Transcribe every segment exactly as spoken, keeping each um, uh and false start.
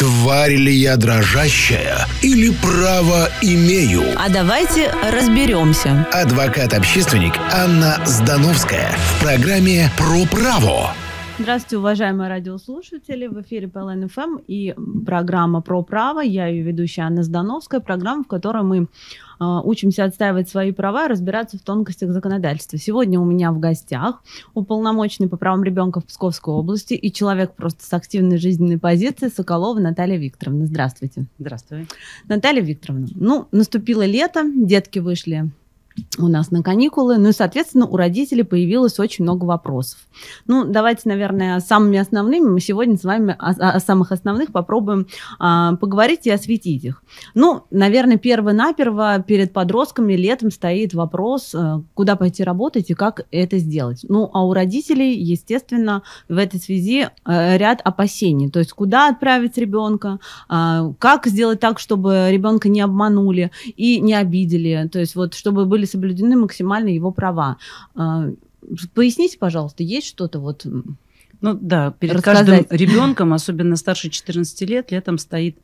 тварь ли я дрожащая или право имею? А давайте разберемся. Адвокат-общественник Анна Здановская в программе «Про право». Здравствуйте, уважаемые радиослушатели. В эфире П Л Н Ф М и программа «Про право». Я ее ведущая Анна Здановская. Программа, в которой мы э, учимся отстаивать свои права и разбираться в тонкостях законодательства. Сегодня у меня в гостях уполномоченный по правам ребенка в Псковской области и человек просто с активной жизненной позицией Соколова Наталья Викторовна. Здравствуйте. Здравствуйте. Наталья Викторовна, ну, наступило лето, детки вышли у нас на каникулы, ну и, соответственно, у родителей появилось очень много вопросов. Ну, давайте, наверное, самыми основными, мы сегодня с вами о, о самых основных попробуем а, поговорить и осветить их. Ну, наверное, перво-наперво перед подростками летом стоит вопрос, куда пойти работать и как это сделать. Ну, а у родителей, естественно, в этой связи ряд опасений, то есть куда отправить ребенка, а, как сделать так, чтобы ребенка не обманули и не обидели, то есть вот чтобы были соблюдены максимально его права. Поясните, пожалуйста, есть что-то вот? Ну да, перед рассказать. каждым ребенком, особенно старше четырнадцати лет, летом стоит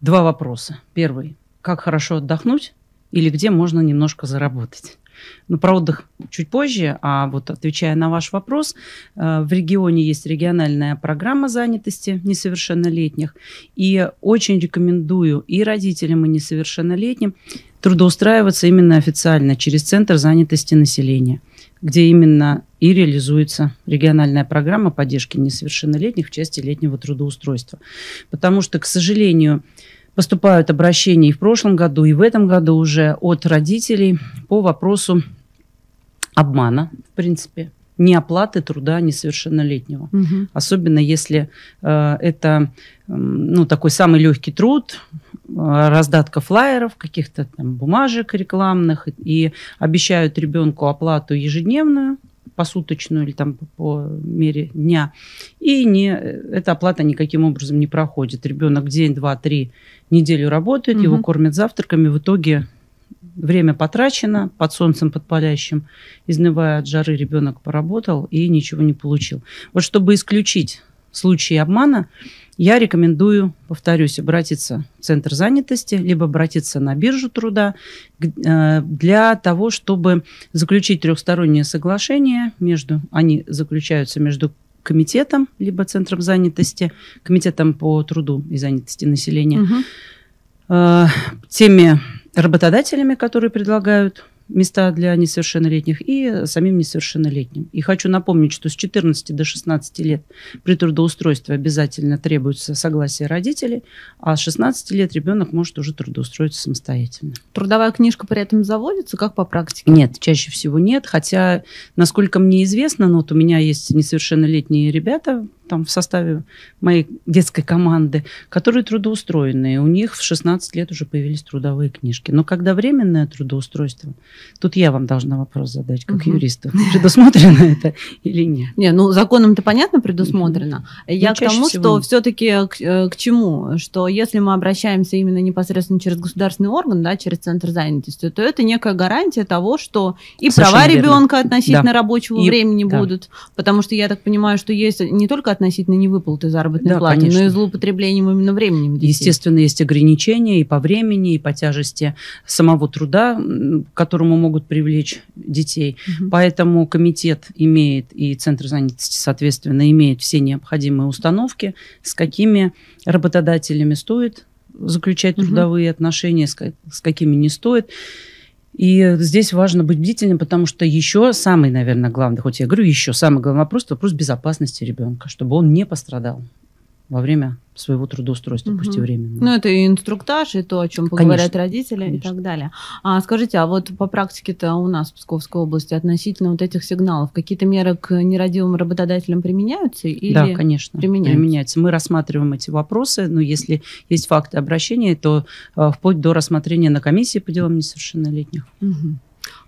два вопроса. Первый, как хорошо отдохнуть или где можно немножко заработать? Ну, про отдых чуть позже, а вот отвечая на ваш вопрос, в регионе есть региональная программа занятости несовершеннолетних, и очень рекомендую и родителям, и несовершеннолетним трудоустраиваться именно официально через Центр занятости населения, где именно и реализуется региональная программа поддержки несовершеннолетних в части летнего трудоустройства. Потому что, к сожалению, поступают обращения и в прошлом году, и в этом году уже от родителей по вопросу обмана, в принципе, неоплаты труда несовершеннолетнего. Угу. Особенно если э, это э, ну, такой самый легкий труд, э, раздатка флаеров, каких-то там бумажек рекламных, и обещают ребенку оплату ежедневную, посуточную или там по мере дня, и не, эта оплата никаким образом не проходит. Ребенок день, два, три, неделю работает, угу. его кормят завтраками, в итоге время потрачено, под солнцем, под палящим, изнывая от жары, ребенок поработал и ничего не получил. Вот чтобы исключить случаи обмана, я рекомендую, повторюсь, обратиться в Центр занятости, либо обратиться на биржу труда для того, чтобы заключить трехстороннее соглашение. Между, они заключаются между комитетом, либо Центром занятости, комитетом по труду и занятости населения, угу. теми работодателями, которые предлагают места для несовершеннолетних, и самим несовершеннолетним. И хочу напомнить, что с четырнадцати до шестнадцати лет при трудоустройстве обязательно требуется согласие родителей, а с шестнадцати лет ребенок может уже трудоустроиться самостоятельно. Трудовая книжка при этом заводится, как по практике? Нет, чаще всего нет, хотя, насколько мне известно, ну, вот у меня есть несовершеннолетние ребята там в составе моей детской команды, которые трудоустроенные. У них в шестнадцать лет уже появились трудовые книжки. Но когда временное трудоустройство, тут я вам должна вопрос задать, как угу. юристу. Предусмотрено это или нет? Не, ну законом-то понятно предусмотрено. Я к тому, что все-таки к чему? Что если мы обращаемся именно непосредственно через государственный орган, да, через Центр занятости, то это некая гарантия того, что и права ребенка относительно рабочего времени будут. Потому что я так понимаю, что есть не только относительно невыплаты заработной да, платы, конечно. но и злоупотреблением именно временем детей. Естественно, есть ограничения и по времени, и по тяжести самого труда, к которому могут привлечь детей. Угу. Поэтому комитет имеет, и Центр занятости, соответственно, имеет все необходимые установки, с какими работодателями стоит заключать угу. трудовые отношения, с, с какими не стоит. И здесь важно быть бдительным, потому что еще самый, наверное, главный, хоть я говорю, еще самый главный вопрос, вопрос безопасности ребенка, чтобы он не пострадал во время своего трудоустройства, угу. пусть и временно. Ну, это и инструктаж, и то, о чем поговорят конечно, родители конечно. и так далее. А скажите, а вот по практике-то у нас в Псковской области относительно вот этих сигналов, какие-то меры к нерадивым работодателям применяются? Или да, конечно, применяются? применяются. Мы рассматриваем эти вопросы, но если есть факты обращения, то вплоть до рассмотрения на комиссии по делам несовершеннолетних. Угу.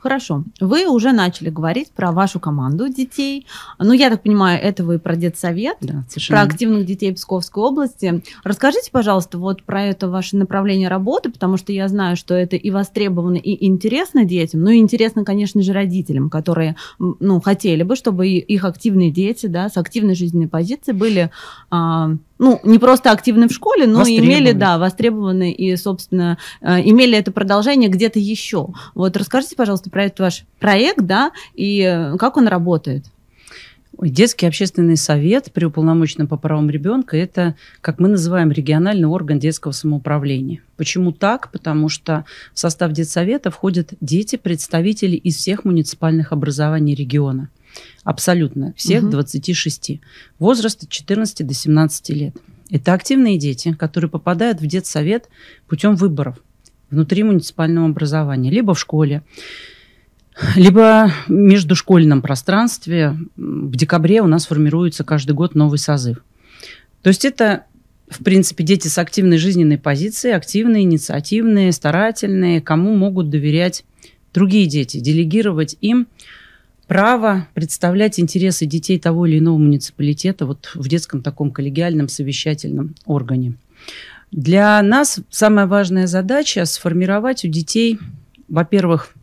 Хорошо. Вы уже начали говорить про вашу команду детей. Ну, я так понимаю, это вы про детсовет, да, про активных детей Псковской области. Расскажите, пожалуйста, вот про это ваше направление работы, потому что я знаю, что это и востребовано, и интересно детям, ну, и интересно, конечно же, родителям, которые, ну, хотели бы, чтобы их активные дети, да, с активной жизненной позицией были... А, ну, не просто активны в школе, но и имели, да, востребованы и, собственно, имели это продолжение где-то еще. Вот расскажите, пожалуйста, про этот ваш проект, да, и как он работает. Детский общественный совет при уполномоченном по правам ребенка – это, как мы называем, региональный орган детского самоуправления. Почему так? Потому что в состав детсовета входят дети, представители из всех муниципальных образований региона. Абсолютно. Всех угу. двадцати шести. Возраст от четырнадцати до семнадцати лет. Это активные дети, которые попадают в детсовет путем выборов внутри муниципального образования. Либо в школе, либо в междушкольном пространстве. В декабре у нас формируется каждый год новый созыв. То есть это, в принципе, дети с активной жизненной позицией, активные, инициативные, старательные, кому могут доверять другие дети, делегировать им право представлять интересы детей того или иного муниципалитета вот в детском таком коллегиальном совещательном органе. Для нас самая важная задача – сформировать у детей, во-первых,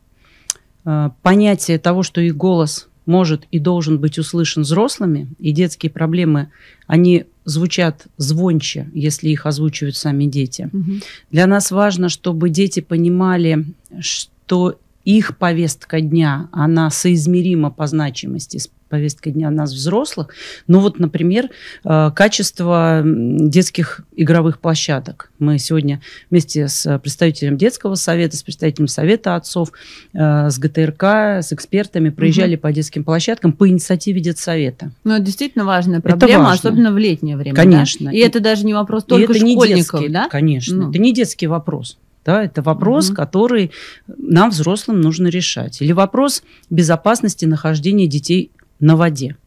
понятие того, что их голос может и должен быть услышан взрослыми, и детские проблемы, они звучат звонче, если их озвучивают сами дети. Угу. Для нас важно, чтобы дети понимали, что их повестка дня, она соизмерима по значимости с повесткой дня нас, взрослых. Ну вот, например, качество детских игровых площадок. Мы сегодня вместе с представителем детского совета, с представителем совета отцов, с ГТРК, с экспертами проезжали угу. по детским площадкам по инициативе детсовета. Ну, это действительно важная проблема, важно. Особенно в летнее время. Конечно. Да? И, и это даже не вопрос только школьников, детский, да? Конечно. Ну. Это не детский вопрос. Да, это вопрос, mm-hmm. который нам, взрослым, нужно решать. Или вопрос безопасности нахождения детей на воде.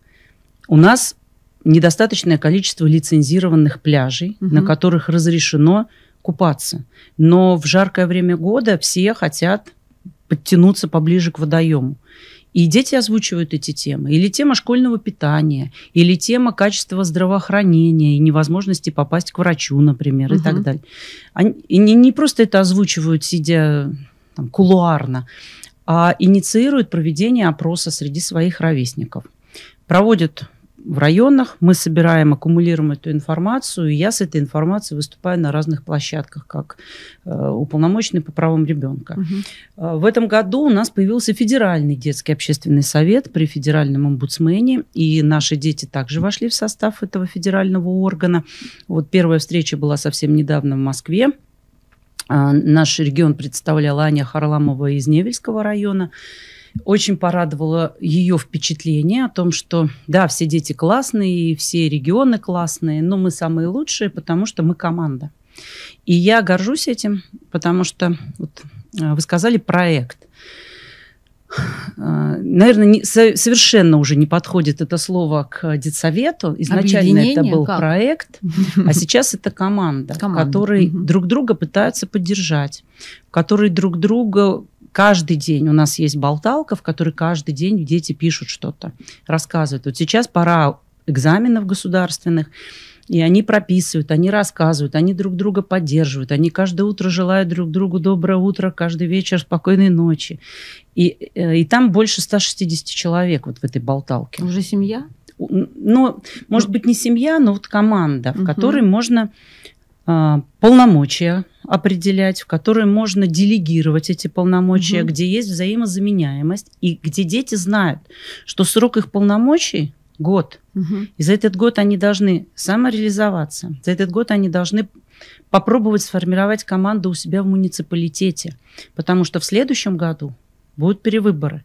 У нас недостаточное количество лицензированных пляжей, mm-hmm. на которых разрешено купаться. Но в жаркое время года все хотят подтянуться поближе к водоему. И дети озвучивают эти темы. Или тема школьного питания, или тема качества здравоохранения и невозможности попасть к врачу, например, угу. и так далее. Они не, не просто это озвучивают, сидя там, кулуарно, а инициируют проведение опроса среди своих ровесников. Проводят в районах, мы собираем, аккумулируем эту информацию, и я с этой информацией выступаю на разных площадках, как э, уполномоченный по правам ребенка. Угу. В этом году у нас появился федеральный детский общественный совет при федеральном омбудсмене, и наши дети также вошли в состав этого федерального органа. Вот первая встреча была совсем недавно в Москве. А, наш регион представляла Аня Харламова из Невельского района. Очень порадовало ее впечатление о том, что, да, все дети классные, все регионы классные, но мы самые лучшие, потому что мы команда. И я горжусь этим, потому что, вот, вы сказали, проект. Наверное, не, совершенно уже не подходит это слово к детсовету. Изначально это был как? проект, а сейчас это команда, команда. которые угу. друг друга пытаются поддержать, которые друг друга... Каждый день у нас есть болталка, в которой каждый день дети пишут что-то, рассказывают. Вот сейчас пора экзаменов государственных, и они прописывают, они рассказывают, они друг друга поддерживают, они каждое утро желают друг другу доброе утро, каждый вечер спокойной ночи. И, и там больше ста шестидесяти человек вот в этой болталке. Уже семья? Ну, может быть, не семья, но вот команда, в которой можно... полномочия определять, в которые можно делегировать эти полномочия, угу. где есть взаимозаменяемость, и где дети знают, что срок их полномочий – год. Угу. И за этот год они должны самореализоваться, за этот год они должны попробовать сформировать команду у себя в муниципалитете, потому что в следующем году будут перевыборы.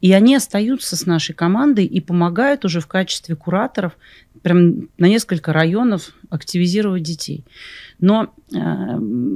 И они остаются с нашей командой и помогают уже в качестве кураторов прям на несколько районов активизировать детей. Но э,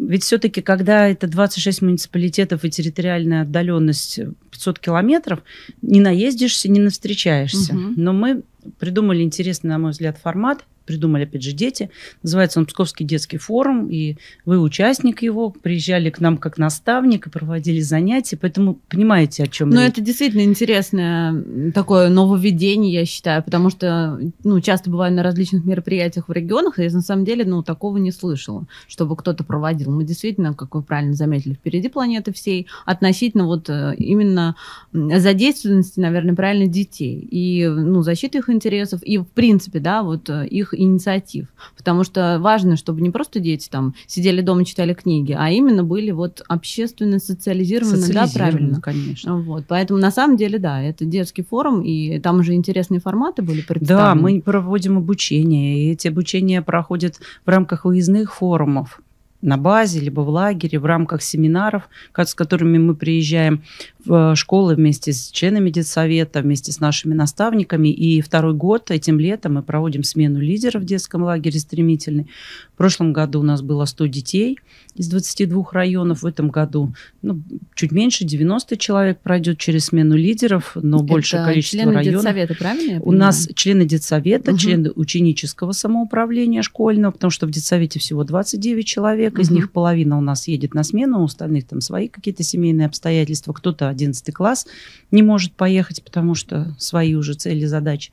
ведь все-таки, когда это двадцать шесть муниципалитетов и территориальная отдаленность пятьсот километров, не наездишься, не навстречаешься. Угу. Но мы придумали интересный, на мой взгляд, формат. Придумали, опять же, дети. Называется он Псковский детский форум, и вы участник его. Приезжали к нам как наставник и проводили занятия, поэтому понимаете, о чем я. Ну, это действительно интересное такое нововведение, я считаю, потому что, ну, часто бываю на различных мероприятиях в регионах, и я, на самом деле, ну, такого не слышала, чтобы кто-то проводил. Мы действительно, как вы правильно заметили, впереди планеты всей, относительно вот именно задействованности, наверное, правильно, детей. И, ну, защиты их интересов, и, в принципе, да, вот их инициатив. Потому что важно, чтобы не просто дети там сидели дома, читали книги, а именно были вот общественно социализированы. Социализированы, да, правильно, конечно. Вот. Поэтому на самом деле, да, это детский форум, и там уже интересные форматы были представлены. Да, мы проводим обучение, и эти обучения проходят в рамках выездных форумов на базе, либо в лагере, в рамках семинаров, с которыми мы приезжаем в школы вместе с членами детсовета, вместе с нашими наставниками. И второй год, этим летом, мы проводим смену лидеров в детском лагере «Стремительный». В прошлом году у нас было сто детей из двадцати двух районов. В этом году ну, чуть меньше, девяносто человек пройдет через смену лидеров, но большее количество члены районов. Детсовета, правильно? У нас члены детсовета, угу. члены ученического самоуправления школьного, потому что в детсовете всего двадцать девять человек. Из них половина у нас едет на смену, у остальных там свои какие-то семейные обстоятельства. Кто-то одиннадцатый класс не может поехать, потому что свои уже цели, задачи.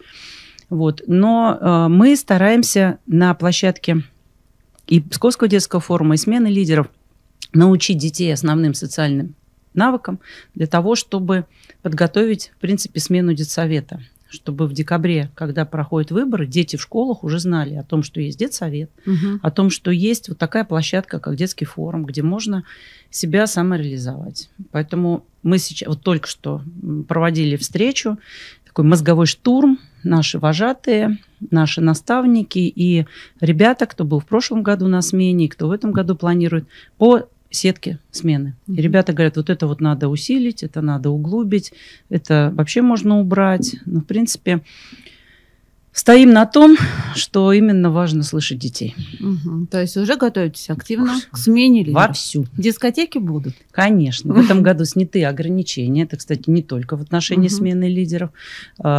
Вот. Но э, мы стараемся на площадке и Псковского детского форума, и смены лидеров научить детей основным социальным навыкам для того, чтобы подготовить, в принципе, смену детсовета. Чтобы в декабре, когда проходят выборы, дети в школах уже знали о том, что есть детсовет, угу. о том, что есть вот такая площадка, как детский форум, где можно себя самореализовать. Поэтому мы сейчас вот только что проводили встречу, такой мозговой штурм, наши вожатые, наши наставники и ребята, кто был в прошлом году на смене, кто в этом году планирует, по сетки смены. И ребята говорят, вот это вот надо усилить, это надо углубить, это вообще можно убрать. Но, в принципе, стоим на том, что именно важно слышать детей. Угу. То есть уже готовитесь активно к смене лидеров? Вовсю. Дискотеки будут? Конечно. В этом году сняты ограничения. Это, кстати, не только в отношении угу. смены лидеров.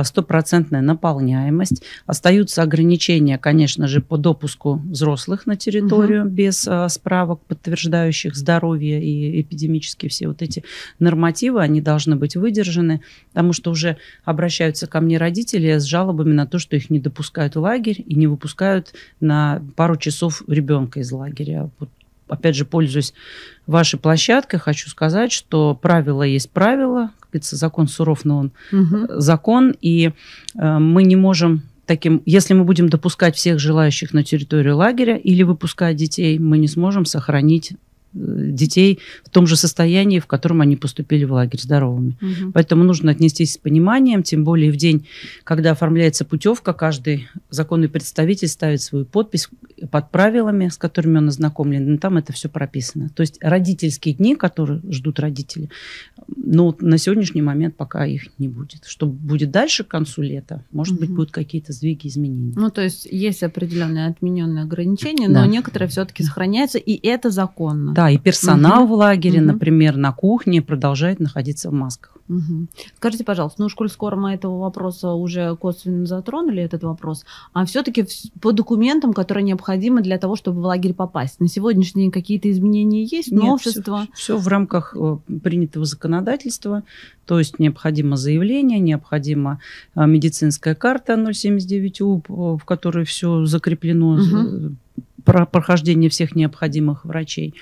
Стопроцентная наполняемость. Остаются ограничения, конечно же, по допуску взрослых на территорию угу. без а, справок, подтверждающих здоровье и эпидемические все вот эти нормативы. Они должны быть выдержаны, потому что уже обращаются ко мне родители с жалобами на то, что их не допускают в лагерь и не выпускают на пару часов ребенка из лагеря. Вот, опять же, пользуясь вашей площадкой, хочу сказать, что правило есть правило, как говорится, закон суров, но он угу. закон, и э, мы не можем таким... Если мы будем допускать всех желающих на территорию лагеря или выпускать детей, мы не сможем сохранить детей в том же состоянии, в котором они поступили в лагерь, здоровыми. Угу. Поэтому нужно отнестись с пониманием, тем более в день, когда оформляется путевка, каждый законный представитель ставит свою подпись под правилами, с которыми он ознакомлен, и там это все прописано. То есть родительские дни, которые ждут родители, но на сегодняшний момент пока их не будет. Что будет дальше к концу лета, может угу. быть, будут какие-то сдвиги, изменения. Ну, то есть есть определенные отмененные ограничения, да. но некоторые все-таки сохраняются, и это законно. Да. Да, и персонал угу. в лагере, угу. например, на кухне продолжает находиться в масках. Угу. Скажите, пожалуйста, ну, коль скоро мы этого вопроса уже косвенно затронули, этот вопрос, а все-таки по документам, которые необходимы для того, чтобы в лагерь попасть, на сегодняшний день какие-то изменения есть, Нет, новшества? Все, все в рамках принятого законодательства, то есть необходимо заявление, необходима медицинская карта ноль семьдесят девять У, в которой все закреплено, угу. про прохождение всех необходимых врачей.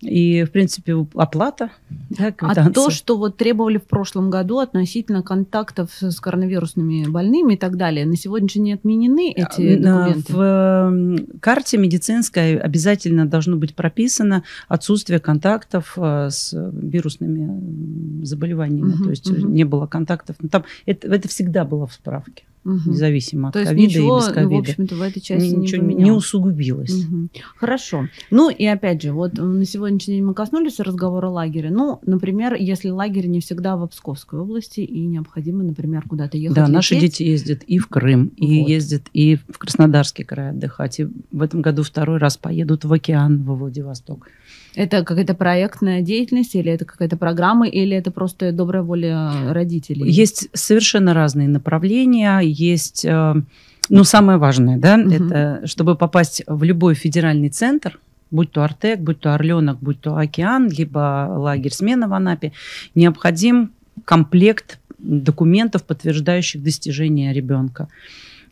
И, в принципе, оплата. Да, а то, что вот требовали в прошлом году относительно контактов с коронавирусными больными и так далее, на сегодня же не отменены эти документы? В карте медицинской обязательно должно быть прописано отсутствие контактов с вирусными заболеваниями. Угу, то есть угу. не было контактов. Там, это, это всегда было в справке. Угу. Независимо от ковида и без ковида. Ну, в общем-то, в этой части ничего не, не усугубилось. Угу. Хорошо. Ну, и опять же, вот на сегодняшний день мы коснулись разговора лагеря. Ну, например, если лагерь не всегда в Псковской области, и необходимо, например, куда-то ехать. Да, лететь. Наши дети ездят и в Крым, и вот. ездят и в Краснодарский край отдыхать. И в этом году второй раз поедут в Океан, во Владивосток. Это какая-то проектная деятельность, или это какая-то программа, или это просто добрая воля родителей? Есть совершенно разные направления. Есть, ну, самое важное, да, угу. это чтобы попасть в любой федеральный центр, будь то Артек, будь то Орленок, будь то Океан, либо лагерь «Смена» в Анапе, необходим комплект документов, подтверждающих достижения ребенка.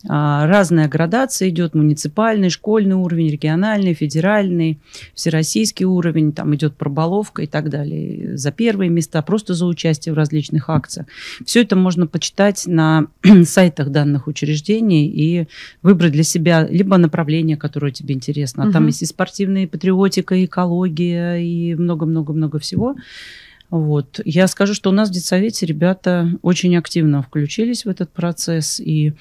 Разная градация идет: муниципальный, школьный уровень, региональный, федеральный, всероссийский уровень, там идет проболовка и так далее. За первые места, просто за участие в различных акциях. Все это можно почитать на сайтах данных учреждений и выбрать для себя либо направление, которое тебе интересно. А угу. там есть и спортивная, и патриотика, и экология, и много-много-много всего. Вот. Я скажу, что у нас в детсовете ребята очень активно включились в этот процесс. И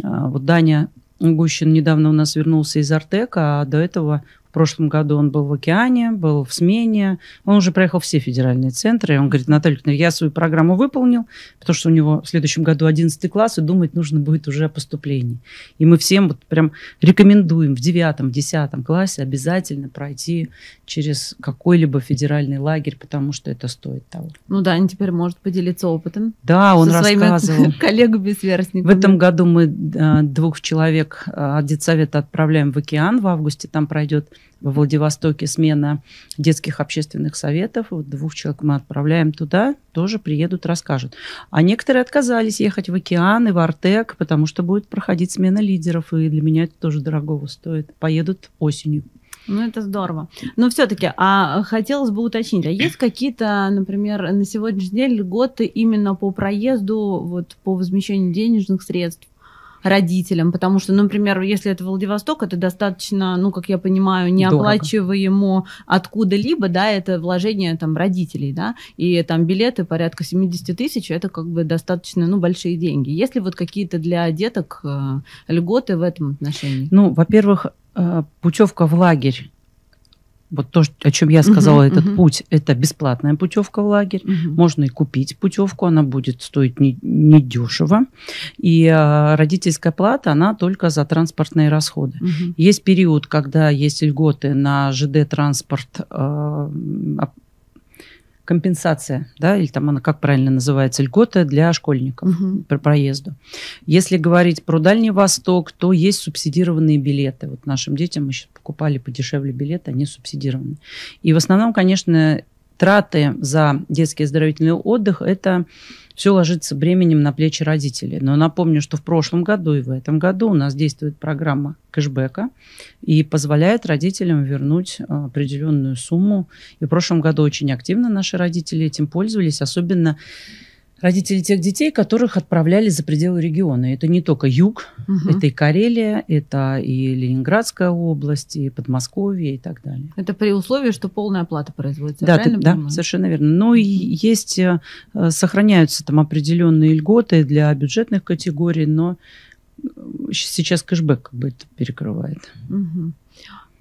а, вот Даня Гущин недавно у нас вернулся из Артека, а до этого в прошлом году он был в Океане, был в Смене. Он уже проехал все федеральные центры. И он говорит: Наталья, я свою программу выполнил, потому что у него в следующем году одиннадцатый класс, и думать нужно будет уже о поступлении. И мы всем вот прям рекомендуем в девятом-десятом классе обязательно пройти через какой-либо федеральный лагерь, потому что это стоит того. Ну да, он теперь может поделиться опытом. Да, он рассказывал. Коллегу-бессверстником. В этом году мы двух человек от детсовета отправляем в Океан. В августе там пройдет во Владивостоке смена детских общественных советов. Вот двух человек мы отправляем туда, тоже приедут, расскажут. А некоторые отказались ехать в Океан и в Артек, потому что будет проходить смена лидеров, и для меня это тоже дорогого стоит. Поедут осенью. Ну, это здорово. Но все-таки, а хотелось бы уточнить, а есть какие-то, например, на сегодняшний день льготы именно по проезду, вот, по возмещению денежных средств родителям? Потому что, например, если это Владивосток, это достаточно, ну, как я понимаю, неоплачиваемо откуда-либо, да, это вложение там родителей, да, и там билеты порядка семидесяти тысяч, это как бы достаточно, ну, большие деньги. Есть ли вот какие-то для деток э, льготы в этом отношении? Ну, во-первых, э, путевка в лагерь. Вот то, о чем я сказала, uh-huh, этот uh-huh. путь, это бесплатная путевка в лагерь. Uh-huh. Можно и купить путевку, она будет стоить недешево. И э, родительская плата, она только за транспортные расходы. Uh-huh. Есть период, когда есть льготы на ЖД-транспорт, э, компенсация, да, или там она, как правильно называется, льгота для школьников uh-huh. по проезду. Если говорить про Дальний Восток, то есть субсидированные билеты. Вот нашим детям мы сейчас покупали подешевле билеты, они субсидированы. И в основном, конечно, траты за детский оздоровительный отдых – это все ложится бременем на плечи родителей. Но напомню, что в прошлом году и в этом году у нас действует программа кэшбэка и позволяет родителям вернуть определенную сумму. И в прошлом году очень активно наши родители этим пользовались, особенно родители тех детей, которых отправляли за пределы региона. Это не только юг, угу. это и Карелия, это и Ленинградская область, и Подмосковье, и так далее. Это при условии, что полная оплата производится, да, правильно ты, да, совершенно верно. Но угу. и есть, сохраняются там определенные льготы для бюджетных категорий, но сейчас кэшбэк как бы это перекрывает. Угу.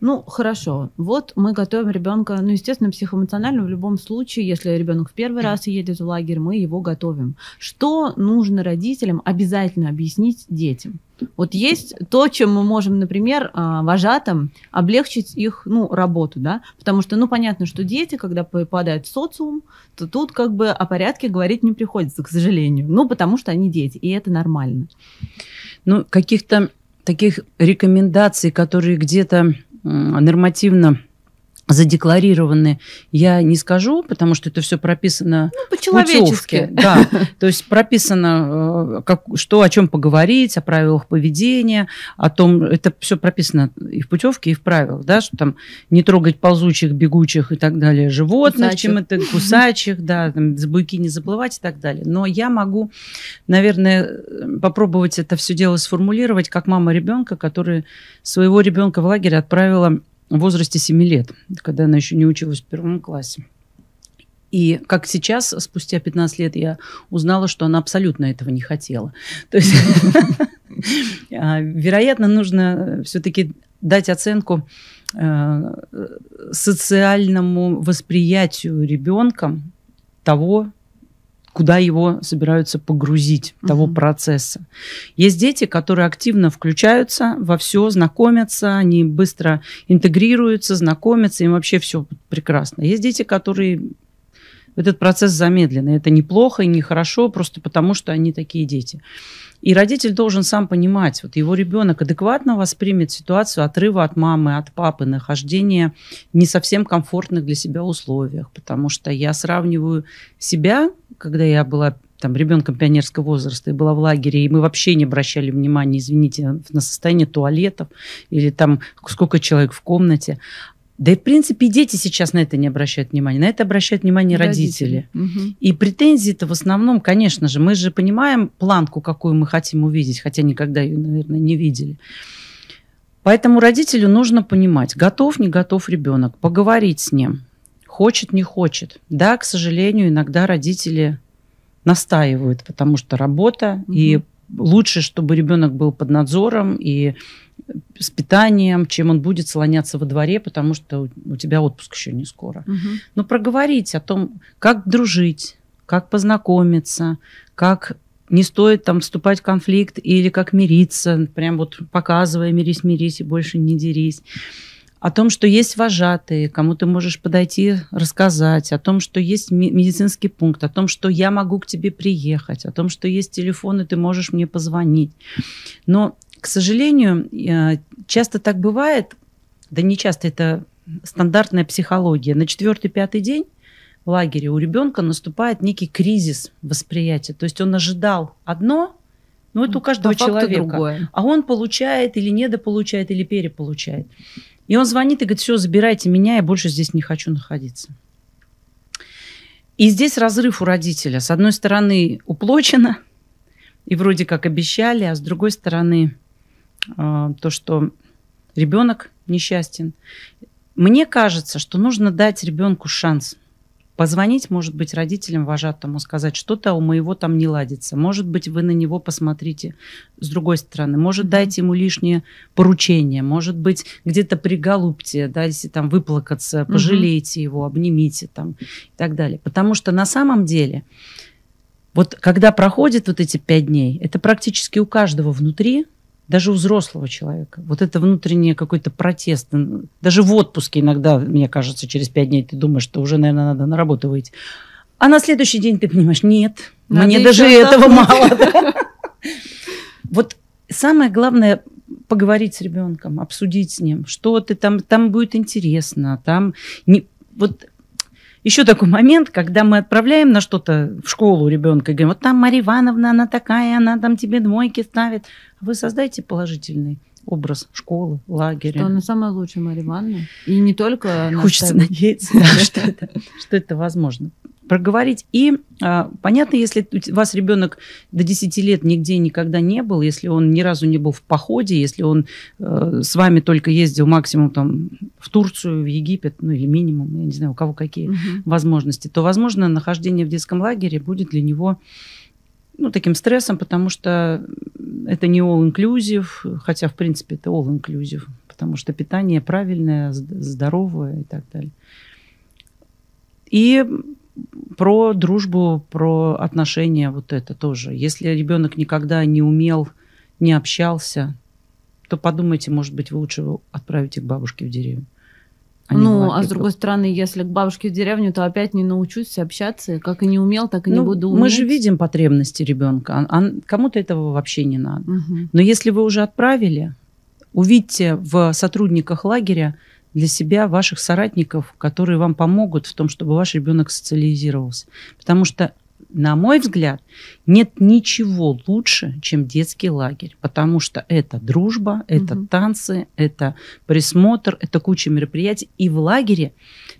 Ну, хорошо. Вот мы готовим ребенка, ну, естественно, психоэмоционально в любом случае, если ребенок в первый раз едет в лагерь, мы его готовим. Что нужно родителям обязательно объяснить детям? Вот есть то, чем мы можем, например, вожатым облегчить их, ну, работу, да, потому что, ну, понятно, что дети, когда попадают в социум, то тут как бы о порядке говорить не приходится, к сожалению, ну, потому что они дети, и это нормально. Ну, каких-то таких рекомендаций, которые где-то нормативно задекларированы, я не скажу, потому что это все прописано, ну, по-человечески, да, то есть прописано, как, что, о чем поговорить, о правилах поведения, о том, это все прописано и в путевке, и в правилах, да, что там не трогать ползучих, бегучих и так далее животных, кусачих. Чем это кусачих, да, там, за буйки не заплывать и так далее. Но я могу, наверное, попробовать это все дело сформулировать как мама ребенка, которая своего ребенка в лагерь отправила в возрасте семи лет, когда она еще не училась в первом классе. И как сейчас, спустя пятнадцать лет, я узнала, что она абсолютно этого не хотела. То есть, вероятно, нужно все-таки дать оценку социальному восприятию ребенком того, куда его собираются погрузить, uh-huh. того процесса. Есть дети, которые активно включаются во все, знакомятся, они быстро интегрируются, знакомятся, им вообще все прекрасно. Есть дети, которые этот процесс замедленный. Это неплохо и нехорошо, просто потому что они такие дети. И родитель должен сам понимать, вот его ребенок адекватно воспримет ситуацию отрыва от мамы, от папы, нахождения в не совсем комфортных для себя условиях. Потому что я сравниваю себя, когда я была там, ребенком пионерского возраста и была в лагере, и мы вообще не обращали внимания, извините, на состояние туалетов или там сколько человек в комнате. Да и, в принципе, и дети сейчас на это не обращают внимания. На это обращают внимание родители. родители. Угу. И претензии-то в основном, конечно же, мы же понимаем планку, какую мы хотим увидеть, хотя никогда ее, наверное, не видели. Поэтому родителю нужно понимать, готов, не готов ребенок, поговорить с ним, хочет, не хочет. Да, к сожалению, иногда родители настаивают, потому что работа, угу. и лучше, чтобы ребенок был под надзором и с питанием, чем он будет слоняться во дворе, потому что у тебя отпуск еще не скоро. Угу. Но проговорить о том, как дружить, как познакомиться, как не стоит там вступать в конфликт или как мириться, прям вот показывая «мирись, мирись и больше не дерись». О том, что есть вожатые, кому ты можешь подойти, рассказать, о том, что есть медицинский пункт, о том, что я могу к тебе приехать, о том, что есть телефон, и ты можешь мне позвонить. Но, к сожалению, часто так бывает, да не часто, это стандартная психология. На четвертый-пятый день в лагере у ребенка наступает некий кризис восприятия. То есть он ожидал одно, но это у каждого человека другое. А он получает или недополучает, или переполучает. И он звонит и говорит, все, забирайте меня, я больше здесь не хочу находиться. И здесь разрыв у родителя. С одной стороны, уплочено, и вроде как обещали, а с другой стороны, то, что ребенок несчастен. Мне кажется, что нужно дать ребенку шанс. Позвонить, может быть, родителям, вожатому, сказать, что-то у моего там не ладится. Может быть, вы на него посмотрите с другой стороны. Может, дайте ему лишнее поручение. Может быть, где-то приголубьте, дайте там выплакаться, пожалейте угу. его, обнимите там и так далее. Потому что на самом деле, вот когда проходят вот эти пять дней, это практически у каждого внутри, даже у взрослого человека. Вот это внутренний какой-то протест. Даже в отпуске иногда, мне кажется, через пять дней ты думаешь, что уже, наверное, надо на работу выйти. А на следующий день ты понимаешь, нет, надо мне даже этого мало. Вот самое главное поговорить с ребенком, обсудить с ним, что ты там, там будет интересно. Вот еще такой момент, когда мы отправляем на что-то в школу ребенка и говорим, вот там Мария Ивановна, она такая, она там тебе двойки ставит. Вы создайте положительный образ школы, лагеря. Что она самая лучшая Мария Ивановна. И не только она. Хочется ставит. Надеяться, да, что, это, что это возможно. Проговорить. И а, понятно, если у вас ребенок до десяти лет нигде никогда не был, если он ни разу не был в походе, если он э, с вами только ездил максимум там, в Турцию, в Египет, ну или минимум, я не знаю, у кого какие uh-huh. возможности, то, возможно, нахождение в детском лагере будет для него ну, таким стрессом, потому что это не all-inclusive, хотя, в принципе, это all-inclusive, потому что питание правильное, здоровое и так далее. И про дружбу, про отношения вот это тоже. Если ребенок никогда не умел, не общался, то подумайте, может быть, вы лучше его отправите к бабушке в деревню. А ну, а с другой стороны, если к бабушке в деревню, то опять не научусь общаться. Как и не умел, так и ну, не буду уметь. Мы же видим потребности ребенка. А кому-то этого вообще не надо. Угу. Но если вы уже отправили, увидьте в сотрудниках лагеря для себя ваших соратников, которые вам помогут в том, чтобы ваш ребенок социализировался. Потому что, на мой взгляд, нет ничего лучше, чем детский лагерь. Потому что это дружба, это угу. танцы, это присмотр, это куча мероприятий. И в лагере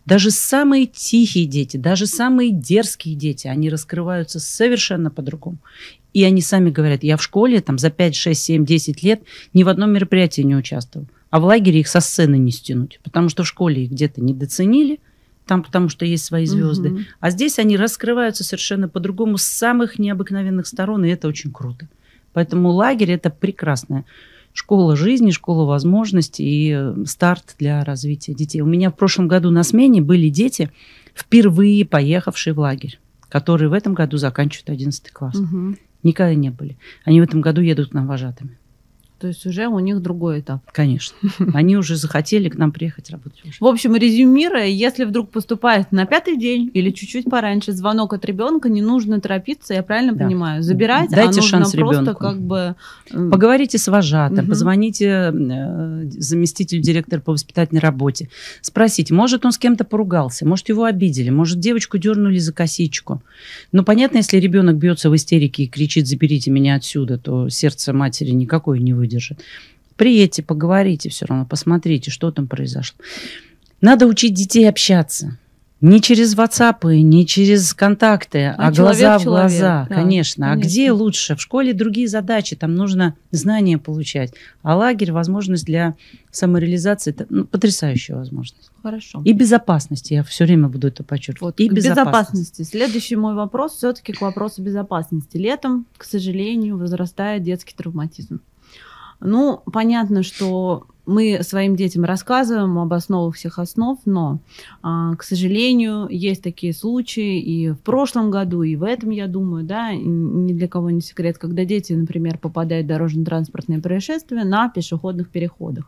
даже самые тихие дети, даже самые дерзкие дети, они раскрываются совершенно по-другому. И они сами говорят, я в школе там, за пять, шесть, семь, десять лет ни в одном мероприятии не участвовал. А в лагере их со сцены не стянуть, потому что в школе их где-то недооценили, там, потому что есть свои звезды. Угу. А здесь они раскрываются совершенно по-другому с самых необыкновенных сторон, и это очень круто. Поэтому лагерь – это прекрасная школа жизни, школа возможностей и старт для развития детей. У меня в прошлом году на смене были дети, впервые поехавшие в лагерь, которые в этом году заканчивают одиннадцатый класс. Угу. Никогда не были. Они в этом году едут к нам вожатыми. то есть уже у них другой этап. Конечно. Они уже захотели к нам приехать работать. В общем, резюмируя, если вдруг поступает на пятый день или чуть-чуть пораньше звонок от ребенка, не нужно торопиться, я правильно да. понимаю? Забирать, дайте а шанс нужно ребенку. Просто как бы... Поговорите с вожатым, угу. позвоните заместителю директора по воспитательной работе, спросите, может, он с кем-то поругался, может, его обидели, может, девочку дернули за косичку. Но понятно, если ребенок бьется в истерике и кричит «заберите меня отсюда», то сердце матери никакое не выдержит. Приедьте, поговорите все равно, посмотрите, что там произошло. Надо учить детей общаться. Не через ватсапы, не через контакты, а, а глаза в глаза. Да, конечно. конечно. А где лучше? В школе другие задачи, там нужно знания получать. А лагерь – возможность для самореализации. Это, ну, потрясающая возможность. Хорошо. И безопасности. Я все время буду это подчеркивать. Вот, и безопасности. безопасности. Следующий мой вопрос все-таки к вопросу безопасности. Летом, к сожалению, возрастает детский травматизм. Ну, понятно, что... Мы своим детям рассказываем об основах всех основ, но, к сожалению, есть такие случаи и в прошлом году, и в этом, я думаю, да, ни для кого не секрет, когда дети, например, попадают в дорожно-транспортные происшествия на пешеходных переходах.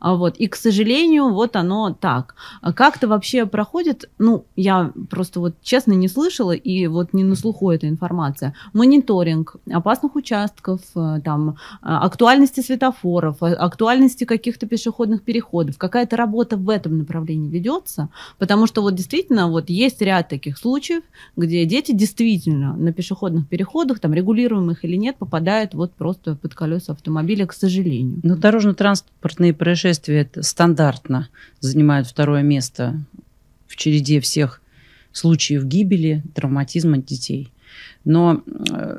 Вот. И, к сожалению, вот оно так. Как-то вообще проходит, ну, я просто вот честно не слышала, и вот не на слуху эта информация, мониторинг опасных участков, там, актуальности светофоров, актуальности каких-то пешеходных переходов, какая-то работа в этом направлении ведется, потому что вот действительно вот есть ряд таких случаев, где дети действительно на пешеходных переходах, там регулируемых или нет, попадают вот просто под колеса автомобиля, к сожалению. Ну, дорожно-транспортные происшествия это стандартно занимают второе место в череде всех случаев гибели, травматизма детей. Но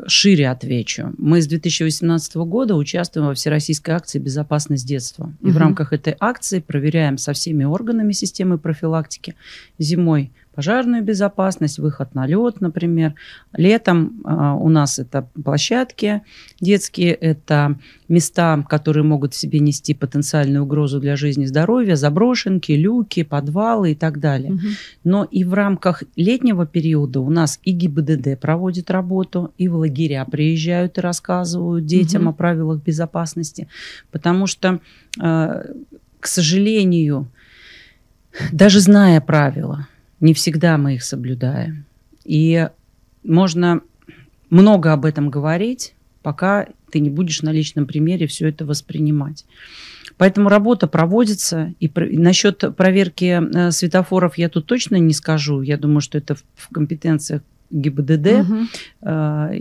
шире отвечу. Мы с две тысячи восемнадцатого года участвуем во всероссийской акции «Безопасность детства». И угу. в рамках этой акции проверяем со всеми органами системы профилактики зимой пожарную безопасность, выход на лед, например. Летом а, у нас это площадки детские, это места, которые могут в себе нести потенциальную угрозу для жизни и здоровья, заброшенки, люки, подвалы и так далее. Угу. Но и в рамках летнего периода у нас и ГИБДД проводит работу, и в лагеря приезжают и рассказывают детям угу. о правилах безопасности. Потому что, а, к сожалению, даже зная правила, не всегда мы их соблюдаем. И можно много об этом говорить, пока ты не будешь на личном примере все это воспринимать. Поэтому работа проводится. И, про... и насчет проверки э, светофоров я тут точно не скажу. Я думаю, что это в, в компетенциях ГИБДД. Угу. Э,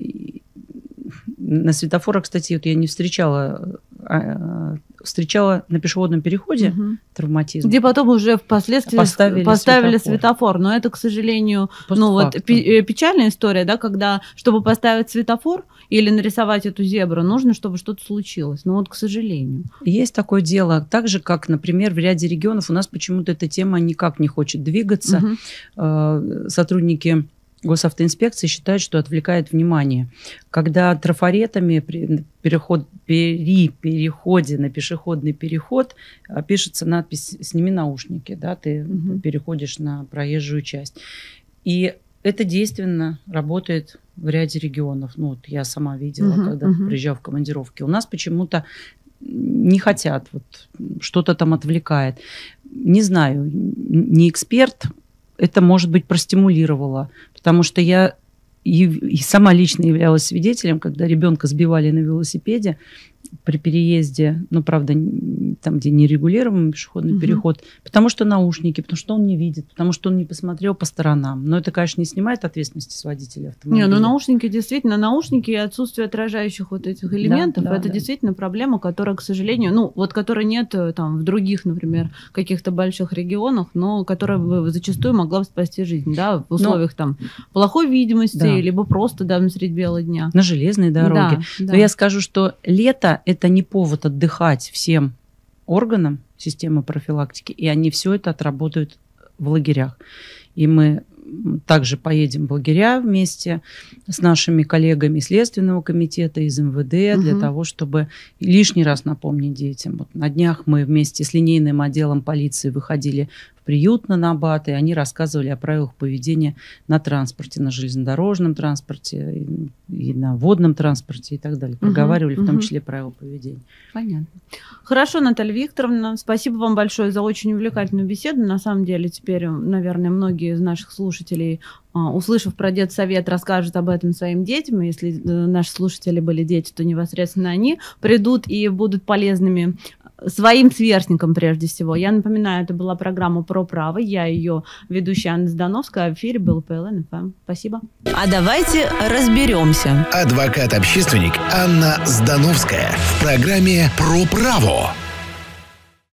на светофорах, кстати, вот я не встречала... Э, встречала на пешеходном переходе угу. травматизм. Где потом уже впоследствии поставили, поставили светофор. светофор. Но это, к сожалению, ну, вот, печальная история, да, когда, чтобы поставить светофор или нарисовать эту зебру, нужно, чтобы что-то случилось. Но вот, к сожалению. Есть такое дело. Так же, как, например, в ряде регионов у нас почему-то эта тема никак не хочет двигаться. Угу. Сотрудники госавтоинспекции считают, что отвлекает внимание. Когда трафаретами при, переход, при переходе на пешеходный переход пишется надпись «Сними наушники», да, ты Mm-hmm. переходишь на проезжую часть. И это действенно работает в ряде регионов. Ну, вот я сама видела, Mm-hmm. когда Mm-hmm. приезжала в командировки. У нас почему-то не хотят, вот, что-то там отвлекает. Не знаю, не эксперт, это, может быть, простимулировало, потому что я и, и сама лично являлась свидетелем, когда ребенка сбивали на велосипеде при переезде, ну, правда, там, где нерегулируемый пешеходный угу. переход, потому что наушники, потому что он не видит, потому что он не посмотрел по сторонам. Но это, конечно, не снимает ответственности с водителя автомобиля. Не, ну, наушники действительно, наушники и отсутствие отражающих вот этих элементов, да, да, это да. действительно проблема, которая, к сожалению, ну, вот которой нет там в других, например, каких-то больших регионах, но которая бы зачастую могла бы спасти жизнь, да, в условиях но... там плохой видимости, да. либо просто, да, средь бела дня. На железной дороге. Да, но да. я скажу, что лето это не повод отдыхать всем органам системы профилактики, и они все это отработают в лагерях. И мы также поедем в лагеря вместе с нашими коллегами из Следственного комитета, из МВД, угу. для того, чтобы лишний раз напомнить детям. Вот на днях мы вместе с линейным отделом полиции выходили в приют на Набат, и они рассказывали о правилах поведения на транспорте, на железнодорожном транспорте, и на водном транспорте и так далее. Проговаривали, угу, в том числе, угу, правила поведения. Понятно. Хорошо, Наталья Викторовна, спасибо вам большое за очень увлекательную беседу. На самом деле теперь, наверное, многие из наших слушателей, услышав про детсовет, расскажут об этом своим детям. Если наши слушатели были дети, то непосредственно они придут и будут полезными своим сверстникам прежде всего. Я напоминаю, это была программа «Про право». Я ее ведущая Анна Здановская. В эфире был П Л Н Ф М. Спасибо. А давайте разберемся. Адвокат-общественник Анна Здановская в программе «Про право».